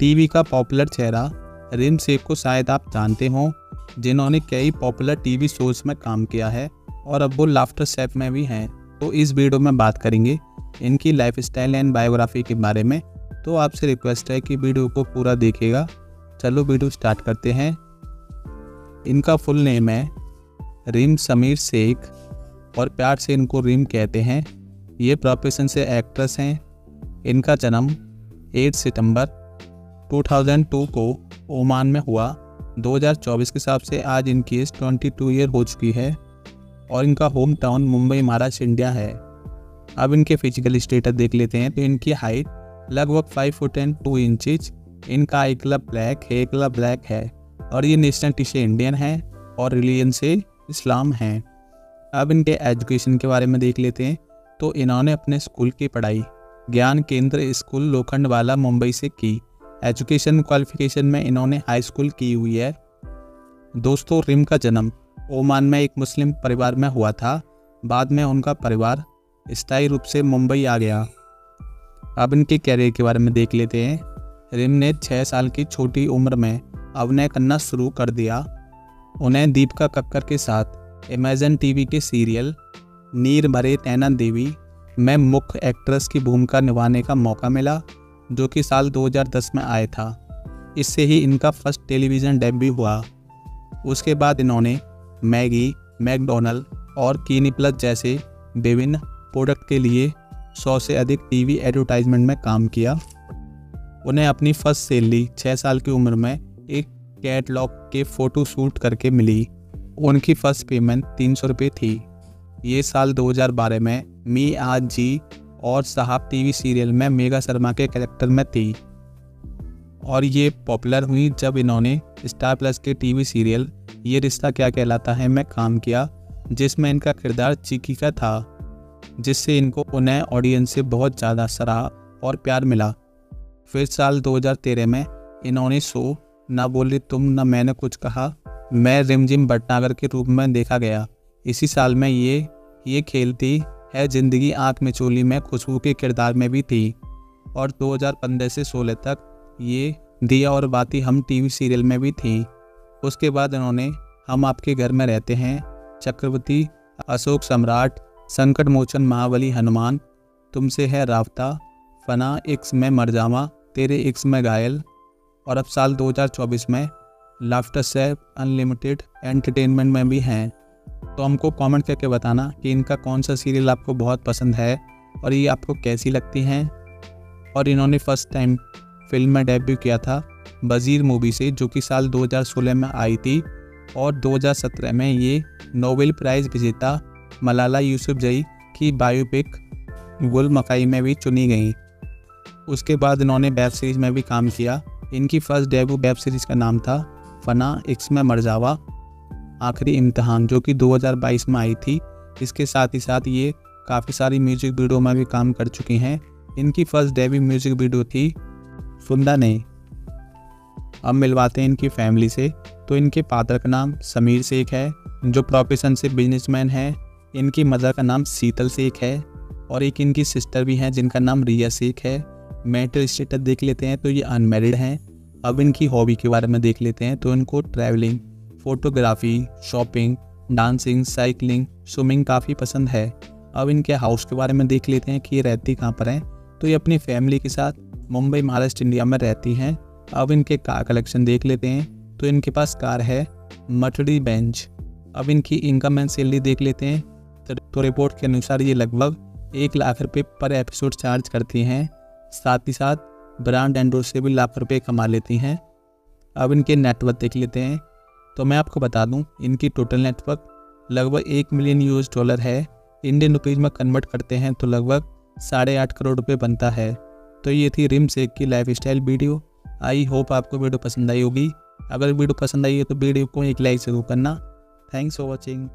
TV का popular चेहरा rim Sheikh को शायद आप जानते हों, जिन्होंने कई पॉपुलर टीवी शोज़ में काम किया है और अब वो लाफ्टर शेफ में भी हैं। तो इस वीडियो में बात करेंगे इनकी लाइफस्टाइल एंड बायोग्राफी के बारे में। तो आपसे रिक्वेस्ट है कि वीडियो को पूरा देखिएगा। चलो वीडियो स्टार्ट करते हैं। इनका फुल नेम है रिम समीर शेख और प्यार से इनको रिम कहते हैं। ये प्रोफेशन से एक्ट्रेस हैं। इनका जन्म 8 सितंबर 2002 को ओमान में हुआ। 2024 के हिसाब से आज इनकी एज 22 ईयर हो चुकी है और इनका home town Mumbai Maharashtra India है। अब इनके फिजिकल स्टेटस देख लेते हैं। तो इनकी हाइट लगभग 5 फुट एंड 2 इंचेज। इनका आई कलर ब्लैक है, कलर ब्लैक है और ये नेशनलिटी से इंडियन है और रिलीजन से इस्लाम हैं। अब इनके एजुकेशन के बारे में देख लेते हैं। तो इन्होंने अपने स्कूल की पढ़ाई ज्ञान केंद्र स्कूल लोखंडवाला मुंबई से की। एजुकेशन क्वालिफिकेशन में इन्होंने हाई स्कूल की हुई है। दोस्तों, रिम का जन्म ओमान में एक मुस्लिम परिवार में हुआ था। बाद में उनका परिवार स्थायी रूप से मुंबई आ गया। अब इनके कैरियर के बारे में देख लेते हैं। रिम ने 6 साल की छोटी उम्र में अभिनय करना शुरू कर दिया। उन्हें दीपिका कक्कर के साथ अमेजन टीवी के सीरियल नीर बरे तैना देवी में मुख्य एक्ट्रेस की भूमिका निभाने का मौका मिला, जो कि साल 2010 में आया था। इससे ही इनका फर्स्ट टेलीविज़न डेब्यू हुआ। उसके बाद इन्होंने मैगी, मैकडोनल्ड और कीनी प्लस जैसे विभिन्न प्रोडक्ट के लिए 100 से अधिक टीवी एडवर्टाइजमेंट में काम किया। उन्हें अपनी फर्स्ट सैलरी 6 साल की उम्र में एक कैटलॉग के फ़ोटो शूट करके मिली। उनकी फ़र्स्ट पेमेंट 300 रुपये थी। ये साल 2012 में मी आज जी और साहब टीवी सीरियल में मेगा शर्मा के कैरेक्टर में थी और ये पॉपुलर हुई जब इन्होंने स्टार प्लस के टीवी सीरियल ये रिश्ता क्या कहलाता है में काम किया, जिसमें इनका किरदार चिकी का था, जिससे इनको उन्हें ऑडियंस से बहुत ज़्यादा सराहा और प्यार मिला। फिर साल 2013 में इन्होंने शो ना बोली तुम ना मैंने कुछ कहा मैं रिमझिम भटनागर के रूप में देखा गया। इसी साल में ये खेल थी है ज़िंदगी, आंख में चोली में खुशबू के किरदार में भी थी और 2015 से 2016 तक ये दिया और बाती हम टीवी सीरियल में भी थी। उसके बाद इन्होंने हम आपके घर में रहते हैं, चक्रवर्ती अशोक सम्राट, संकटमोचन, महाबली हनुमान, तुमसे है रावता, फना इश्क में मरजावां, तेरे इश्क में घायल और अब साल 2024 में लाफ्टर शेफ अनलिमिटेड एंटरटेनमेंट में भी हैं। तो हमको कमेंट करके बताना कि इनका कौन सा सीरियल आपको बहुत पसंद है और ये आपको कैसी लगती हैं। और इन्होंने फर्स्ट टाइम फिल्म में डेब्यू किया था वजीर मूवी से, जो कि साल 2016 में आई थी और 2017 में ये नोबेल प्राइज़ विजेता मलाला यूसुफजई की बायोपिक गुल मकाई में भी चुनी गई। उसके बाद इन्होंने वेब सीरीज़ में भी काम किया। इनकी फर्स्ट डेब्यू वेब सीरीज़ का नाम था फना इश्क में मरजावां आखिरी इम्तहान, जो कि 2022 में आई थी। इसके साथ ही साथ ये काफ़ी सारी म्यूजिक वीडियो में भी काम कर चुकी हैं। इनकी फर्स्ट डेब्यू म्यूजिक वीडियो थी फुंदा ने। अब मिलवाते हैं इनकी फैमिली से। तो इनके फादर का नाम समीर शेख है, जो प्रोफेशन से बिजनेसमैन है। इनकी मदर का नाम शीतल शेख है और एक इनकी सिस्टर भी हैं जिनका नाम रिया शेख है। मेंटल स्टेटस देख लेते हैं। तो ये अनमैरिड हैं। अब इनकी हॉबी के बारे में देख लेते हैं। तो इनको travelling, photography, shopping, dancing, cycling, swimming काफ़ी पसंद है। अब इनके हाउस के बारे में देख लेते हैं कि ये रहती कहाँ पर हैं। तो ये अपनी फैमिली के साथ मुंबई महाराष्ट्र इंडिया में रहती हैं। अब इनके कार कलेक्शन देख लेते हैं। तो इनके पास कार है मर्सिडीज़ बेंज़। अब इनकी इनकम एंड सैलरी देख लेते हैं। तो रिपोर्ट के अनुसार ये लगभग 1 लाख रुपये पर एपिसोड चार्ज करती हैं। साथ ही साथ ब्रांड एंडोर से भी लाख रुपये कमा लेती हैं। अब इनके नेटवर्क देख लेते हैं। तो मैं आपको बता दूं, इनकी टोटल नेटवर्क लगभग 1 मिलियन US डॉलर है। इंडियन रुपीज़ में कन्वर्ट करते हैं तो लगभग 8.5 करोड़ रुपये बनता है। तो ये थी रिम शेख की लाइफस्टाइल वीडियो। आई होप आपको वीडियो पसंद आई होगी। अगर वीडियो पसंद आई है तो वीडियो को एक लाइक ज़रूर करना। Thanks for watching.